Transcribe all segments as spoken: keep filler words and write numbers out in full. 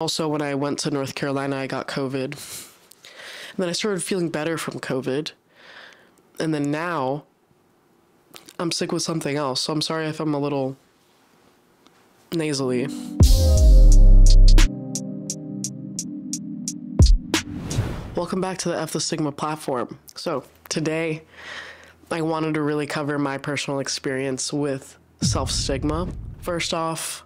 Also, when I went to North Carolina, I got COVID. And then I started feeling better from COVID. And then now, I'm sick with something else. So I'm sorry if I'm a little nasally. Welcome back to the Fuck The Stigma platform. So today, I wanted to really cover my personal experience with self-stigma. First off,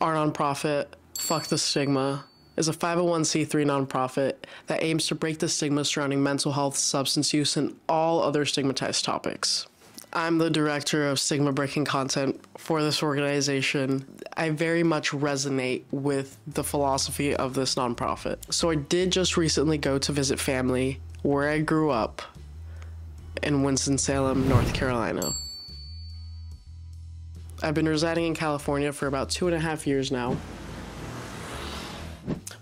our nonprofit, Fuck The Stigma, is a five oh one c three nonprofit that aims to break the stigma surrounding mental health, substance use, and all other stigmatized topics. I'm the director of stigma-breaking content for this organization. I very much resonate with the philosophy of this nonprofit. So I did just recently go to visit family where I grew up in Winston-Salem, North Carolina. I've been residing in California for about two and a half years now.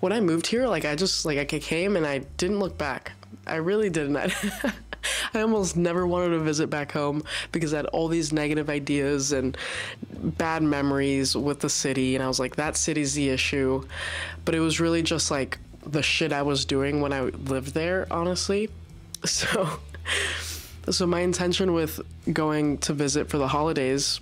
When I moved here, like I just, like I came and I didn't look back. I really didn't. I, I almost never wanted to visit back home because I had all these negative ideas and bad memories with the city. And I was like, that city's the issue. But it was really just like the shit I was doing when I lived there, honestly. So, so my intention with going to visit for the holidays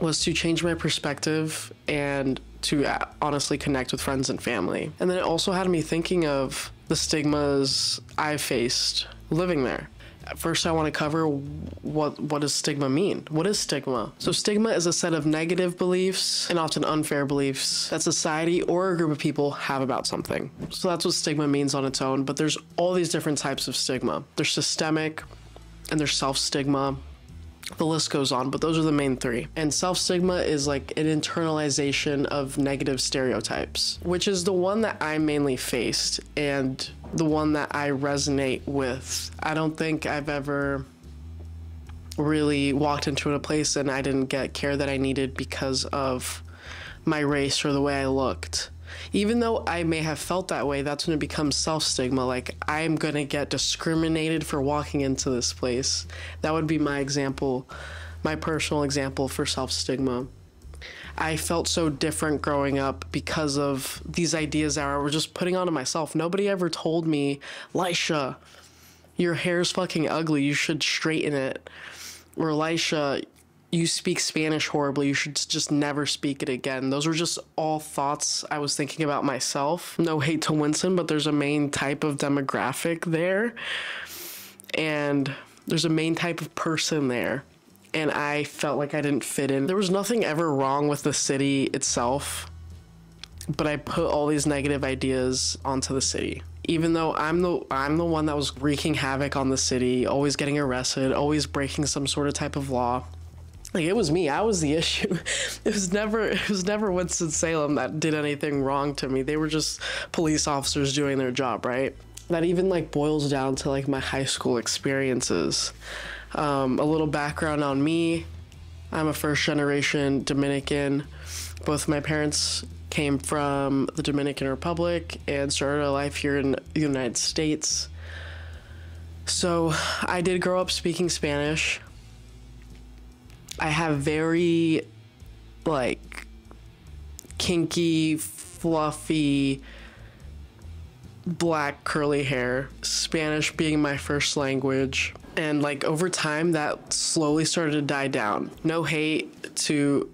was to change my perspective and to honestly connect with friends and family. And then it also had me thinking of the stigmas I faced living there. First, I want to cover what, what does stigma mean? What is stigma? So stigma is a set of negative beliefs and often unfair beliefs that society or a group of people have about something. So that's what stigma means on its own, but there's all these different types of stigma. There's systemic and there's self-stigma. The list goes on, but those are the main three. And self-stigma is like an internalization of negative stereotypes, which is the one that I mainly faced and the one that I resonate with. I don't think I've ever really walked into a place and I didn't get care that I needed because of my race or the way I looked. Even though I may have felt that way, that's when it becomes self-stigma. Like, I'm going to get discriminated for walking into this place. That would be my example, my personal example for self-stigma. I felt so different growing up because of these ideas that I was just putting onto myself. Nobody ever told me, Laisha, your hair's fucking ugly. You should straighten it. Or Laisha, you speak Spanish horribly. You should just never speak it again. Those were just all thoughts I was thinking about myself. No hate to Winston, but there's a main type of demographic there. And there's a main type of person there. And I felt like I didn't fit in. There was nothing ever wrong with the city itself, but I put all these negative ideas onto the city. Even though I'm the I'm the one that was wreaking havoc on the city, always getting arrested, always breaking some sort of type of law. Like, it was me. I was the issue. It was never it was never Winston-Salem that did anything wrong to me. They were just police officers doing their job, right? That even like boils down to like my high school experiences. Um, a little background on me. I'm a first generation Dominican. Both my parents came from the Dominican Republic and started a life here in the United States. So I did grow up speaking Spanish. I have very, like, kinky, fluffy, black curly hair, Spanish being my first language. And, like, over time, that slowly started to die down. No hate to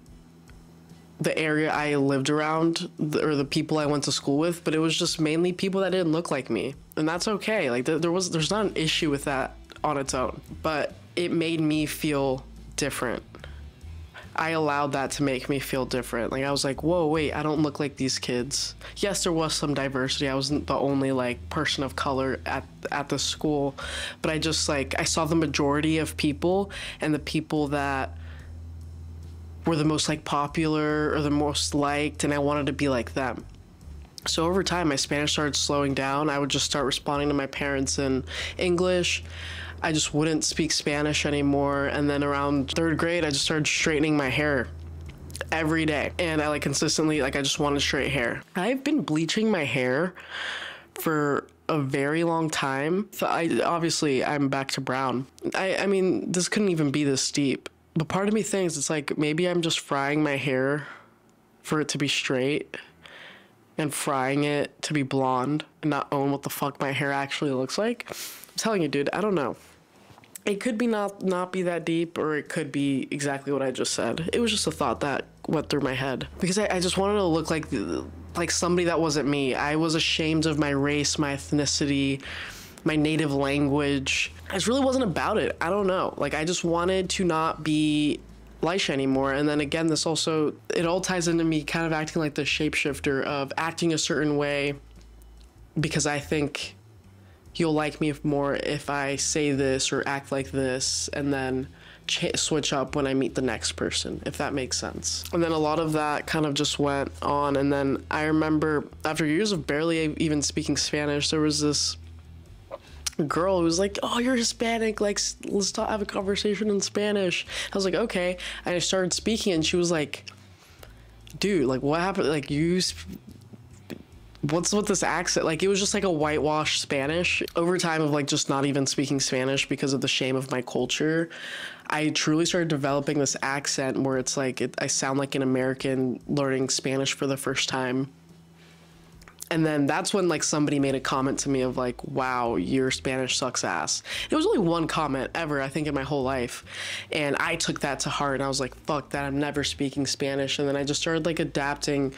the area I lived around or the people I went to school with, but it was just mainly people that didn't look like me. And that's okay. Like, there was, there's not an issue with that on its own. But it made me feel different. I allowed that to make me feel different. Like, I was like, whoa, wait, I don't look like these kids. Yes, there was some diversity. I wasn't the only like person of color at at the school, but I just like I saw the majority of people, and the people that were the most like popular or the most liked, and I wanted to be like them. So over time, my Spanish started slowing down. I would just start responding to my parents in English. I just wouldn't speak Spanish anymore. And then around third grade, I just started straightening my hair every day. And I like consistently, like I just wanted straight hair. I've been bleaching my hair for a very long time. So I, obviously, I'm back to brown. I, I mean, this couldn't even be this deep. But part of me thinks it's like, maybe I'm just frying my hair for it to be straight. and frying it to be blonde and not own what the fuck my hair actually looks like. I'm telling you, dude, I don't know. It could be not not be that deep, or it could be exactly what I just said. It was just a thought that went through my head because I, I just wanted to look like like somebody that wasn't me. I was ashamed of my race, my ethnicity, my native language. I just really wasn't about it. I don't know. Like, I just wanted to not be Laisha anymore. And then again, this also, it all ties into me kind of acting like the shapeshifter of acting a certain way because I think you'll like me more if I say this or act like this, and then ch switch up when I meet the next person, if that makes sense. And then a lot of that kind of just went on. And then I remember after years of barely even speaking Spanish, there was this girl who was like, oh, you're Hispanic, like, let's talk, have a conversation in Spanish. I was like, okay. And I started speaking, and she was like, dude, like, what happened? Like, you, what's with this accent? Like, it was just like a whitewashed Spanish. Over time of like just not even speaking Spanish because of the shame of my culture, I truly started developing this accent where it's like it, I sound like an American learning Spanish for the first time. And then that's when like somebody made a comment to me of like, wow, your Spanish sucks ass. It was only one comment ever, I think, in my whole life. And I took that to heart, and I was like, fuck that, I'm never speaking Spanish. And then I just started like adapting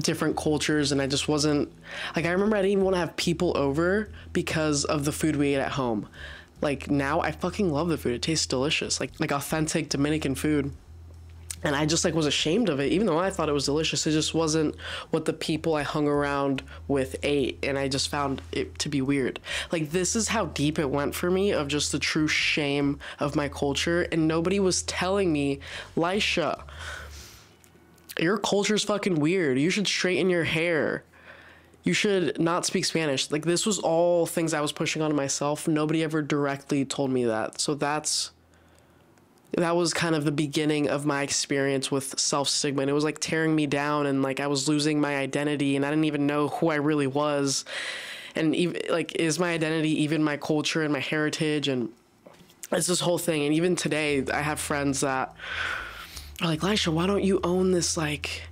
different cultures, and I just wasn't, like, I remember I didn't even want to have people over because of the food we ate at home. Like, now I fucking love the food. It tastes delicious. Like, like authentic Dominican food. And I just like was ashamed of it, even though I thought it was delicious. It just wasn't what the people I hung around with ate, and I just found it to be weird. Like, this is how deep it went for me, of just the true shame of my culture. And nobody was telling me, Laisha, your culture's fucking weird. You should straighten your hair. You should not speak Spanish. Like, this was all things I was pushing onto myself. Nobody ever directly told me that. So that's... that was kind of the beginning of my experience with self-stigma, and it was like tearing me down, and like I was losing my identity, and I didn't even know who I really was, and even, like, is my identity even my culture and my heritage? And it's this whole thing. And even today I have friends that are like, Laisha, why don't you own this, like,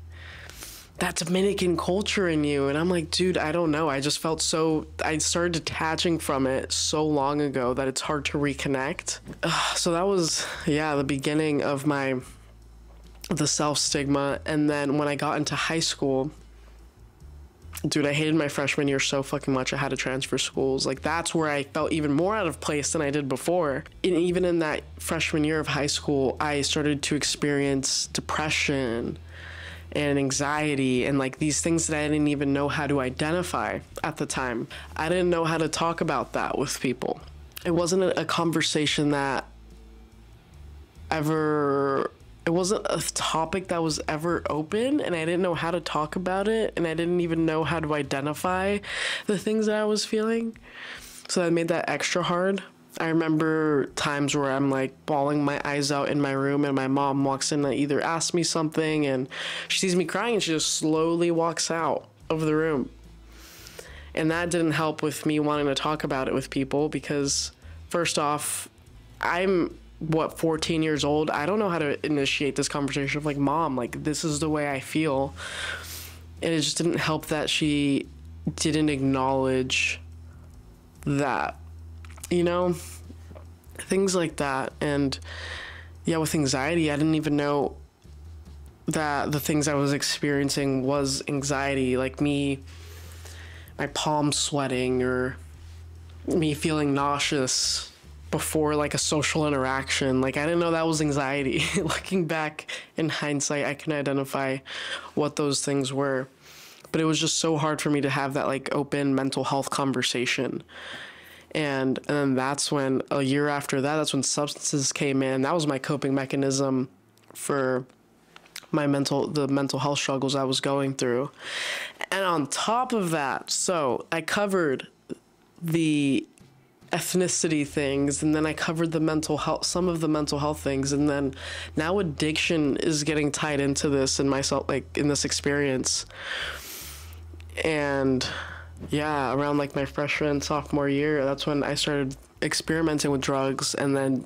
that Dominican culture in you? And I'm like, dude, I don't know. I just felt so, I started detaching from it so long ago that it's hard to reconnect. Ugh, so that was, yeah, the beginning of my, the self-stigma. And then when I got into high school, dude, I hated my freshman year so fucking much. I had to transfer schools. Like, that's where I felt even more out of place than I did before. And even in that freshman year of high school, I started to experience depression and anxiety, and like these things that I didn't even know how to identify at the time. I didn't know how to talk about that with people. It wasn't a conversation that ever, it wasn't a topic that was ever open, and I didn't know how to talk about it, and I didn't even know how to identify the things that I was feeling. So that made that extra hard. I remember times where I'm like bawling my eyes out in my room, and my mom walks in and either asks me something, and she sees me crying, and she just slowly walks out of the room. And that didn't help with me wanting to talk about it with people, because first off, I'm what, fourteen years old. I don't know how to initiate this conversation of like, mom, like, this is the way I feel. And it just didn't help that she didn't acknowledge that. You know, things like that. And yeah, with anxiety, I didn't even know that the things I was experiencing was anxiety, like me, my palms sweating, or me feeling nauseous before like a social interaction. Like, I didn't know that was anxiety. Looking back in hindsight, I can identify what those things were, but it was just so hard for me to have that like open mental health conversation. And, and then that's when, a year after that, that's when substances came in. That was my coping mechanism for my mental, the mental health struggles I was going through. And on top of that, so I covered the ethnicity things, and then I covered the mental health, some of the mental health things. And then now addiction is getting tied into this in myself, like in this experience. And yeah, around like my freshman, sophomore year, that's when I started experimenting with drugs, and then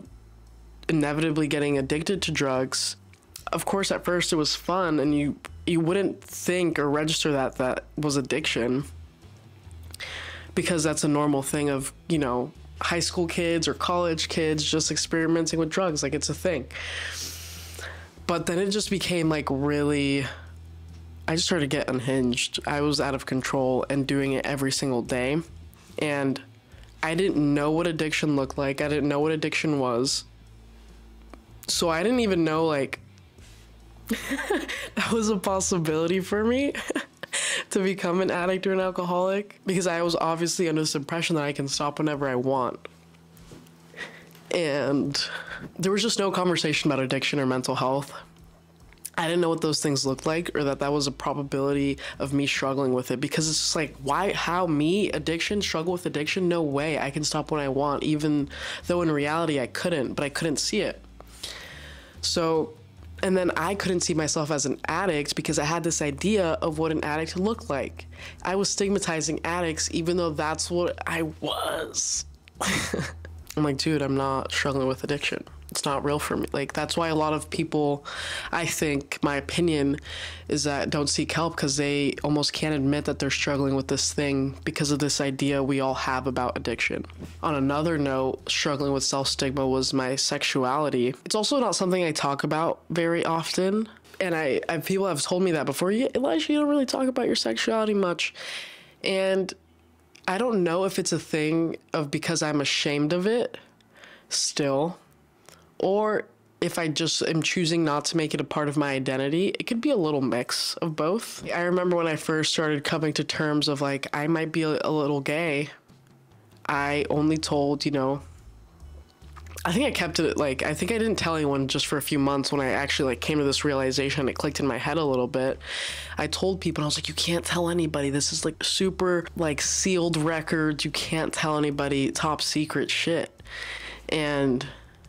inevitably getting addicted to drugs. Of course, at first it was fun, and you you wouldn't think or register that that was addiction, because that's a normal thing of, you know, high school kids or college kids just experimenting with drugs. Like, it's a thing. But then it just became like really, I just started to get unhinged. I was out of control and doing it every single day. And I didn't know what addiction looked like. I didn't know what addiction was. So I didn't even know, like, that was a possibility for me to become an addict or an alcoholic, because I was obviously under this impression that I can stop whenever I want. And there was just no conversation about addiction or mental health. I didn't know what those things looked like, or that that was a probability of me struggling with it, because it's just like, why, how me, addiction, struggle with addiction? No way. I can stop when I want, even though in reality I couldn't, but I couldn't see it. So, and then I couldn't see myself as an addict because I had this idea of what an addict looked like. I was stigmatizing addicts, even though that's what I was. I'm like, dude, I'm not struggling with addiction. It's not real for me. Like, that's why a lot of people, I think, my opinion is that don't seek help, because they almost can't admit that they're struggling with this thing because of this idea we all have about addiction. On another note, struggling with self-stigma was my sexuality. It's also not something I talk about very often. And I, I people have told me that before. You, Laisha, you don't really talk about your sexuality much. And I don't know if it's a thing of because I'm ashamed of it still, or if I just am choosing not to make it a part of my identity. It could be a little mix of both. I remember when I first started coming to terms of, like, I might be a little gay, I only told, you know, I think I kept it, like, I think I didn't tell anyone just for a few months when I actually, like, came to this realization. It clicked in my head a little bit. I told people, and I was like, you can't tell anybody. This is, like, super, like, sealed records. You can't tell anybody, top secret shit. And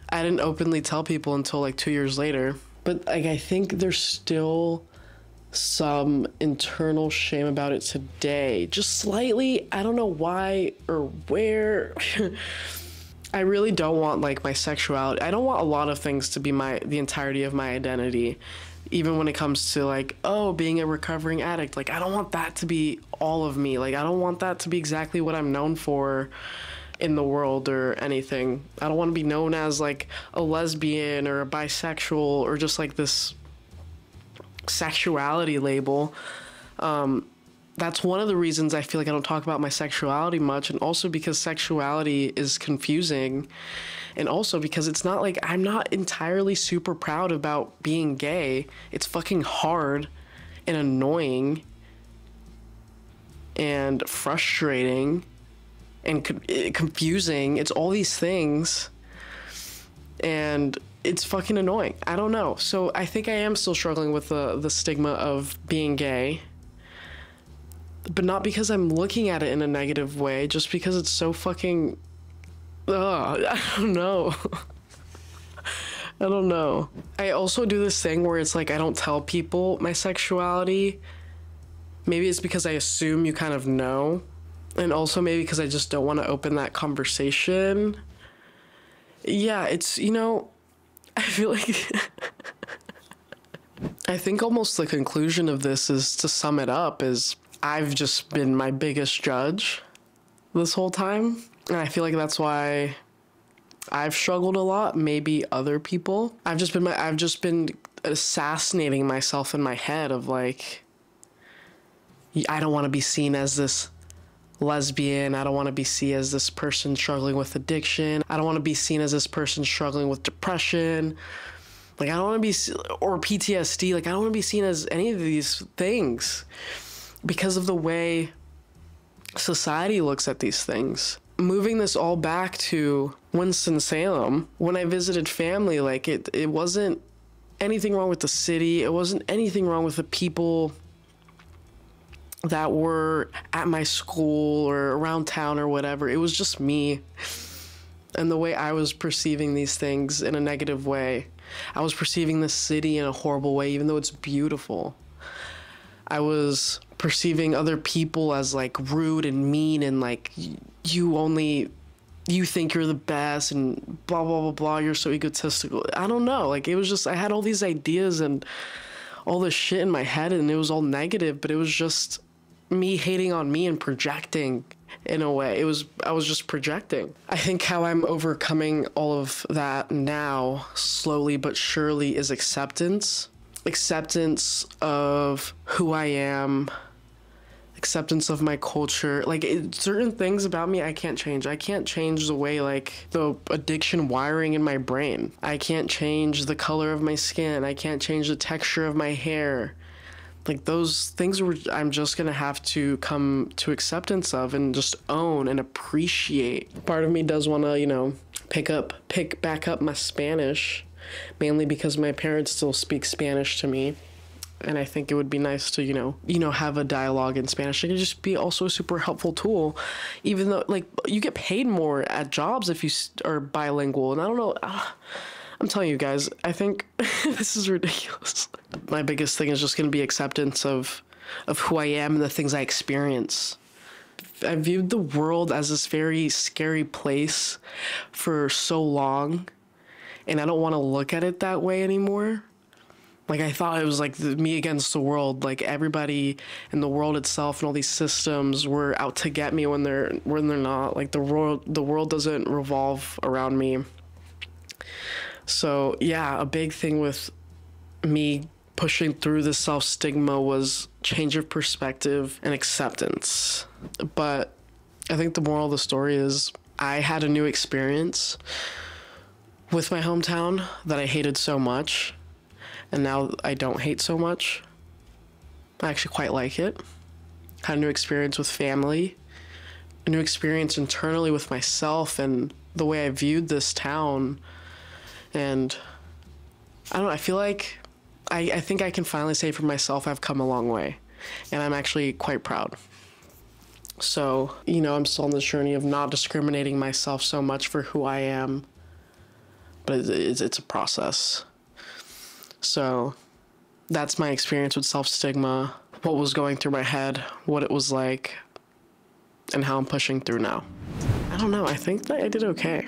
I didn't openly tell people until like two years later. But like, I think there's still some internal shame about it today. Just slightly, I don't know why or where. I really don't want, like, my sexuality. I don't want a lot of things to be my the entirety of my identity. Even when it comes to, like, oh, being a recovering addict. Like, I don't want that to be all of me. Like, I don't want that to be exactly what I'm known for in the world or anything. I don't want to be known as, like, a lesbian or a bisexual or just, like, this sexuality label. Um, that's one of the reasons I feel like I don't talk about my sexuality much, and also because sexuality is confusing, and also because it's not, like, I'm not entirely super proud about being gay. It's fucking hard and annoying and frustrating and confusing. It's all these things, and it's fucking annoying. I don't know. So I think I am still struggling with the, the stigma of being gay, but not because I'm looking at it in a negative way, just because it's so fucking, ugh, I don't know. I don't know. I also do this thing where it's like, I don't tell people my sexuality. Maybe it's because I assume you kind of know. And also maybe because I just don't want to open that conversation. Yeah, it's, you know, I feel like... I think almost the conclusion of this is, to sum it up, is I've just been my biggest judge this whole time. And I feel like that's why I've struggled a lot, maybe other people. I've just been my, I've just been assassinating myself in my head of, like, I don't want to be seen as this lesbian. I don't want to be seen as this person struggling with addiction. I don't want to be seen as this person struggling with depression. Like, I don't want to be, or P T S D. Like, I don't want to be seen as any of these things because of the way society looks at these things. Moving this all back to Winston-Salem, when I visited family, like, it, it wasn't anything wrong with the city. It wasn't anything wrong with the people that were at my school or around town or whatever. It was just me and the way I was perceiving these things in a negative way. I was perceiving the city in a horrible way, even though it's beautiful. I was perceiving other people as, like, rude and mean and, like, you only, you think you're the best and blah, blah, blah, blah. You're so egotistical. I don't know. Like, it was just, I had all these ideas and all this shit in my head, and it was all negative, but it was just me hating on me and projecting in a way. It was, I was just projecting. I think how I'm overcoming all of that now, slowly but surely, is acceptance. Acceptance of who I am, acceptance of my culture. Like, it, certain things about me I can't change. I can't change the way, like, the addiction wiring in my brain. I can't change the color of my skin. I can't change the texture of my hair. Like, those things were, I'm just gonna have to come to acceptance of and just own and appreciate. Part of me does wanna, you know, pick up, pick back up my Spanish, mainly because my parents still speak Spanish to me. And I think it would be nice to, you know, you know, have a dialogue in Spanish. It could just be also a super helpful tool, even though, like, you get paid more at jobs if you are bilingual. And I don't know, uh, I'm telling you guys, I think this is ridiculous. My biggest thing is just going to be acceptance of, of who I am and the things I experience. I viewed the world as this very scary place for so long, and I don't want to look at it that way anymore. Like, I thought it was like the, me against the world, like everybody in the world itself and all these systems were out to get me when they're when they're not. Like, the world the world doesn't revolve around me. So yeah, a big thing with me pushing through the self-stigma was change of perspective and acceptance. But I think the moral of the story is I had a new experience with my hometown that I hated so much, and now I don't hate so much. I actually quite like it. Had a new experience with family, a new experience internally with myself and the way I viewed this town. And I don't know, I feel like, I, I think I can finally say for myself, I've come a long way, and I'm actually quite proud. So, you know, I'm still on this journey of not discriminating myself so much for who I am, but it's, it's a process. So that's my experience with self-stigma, what was going through my head, what it was like, and how I'm pushing through now. I don't know, I think that I did okay.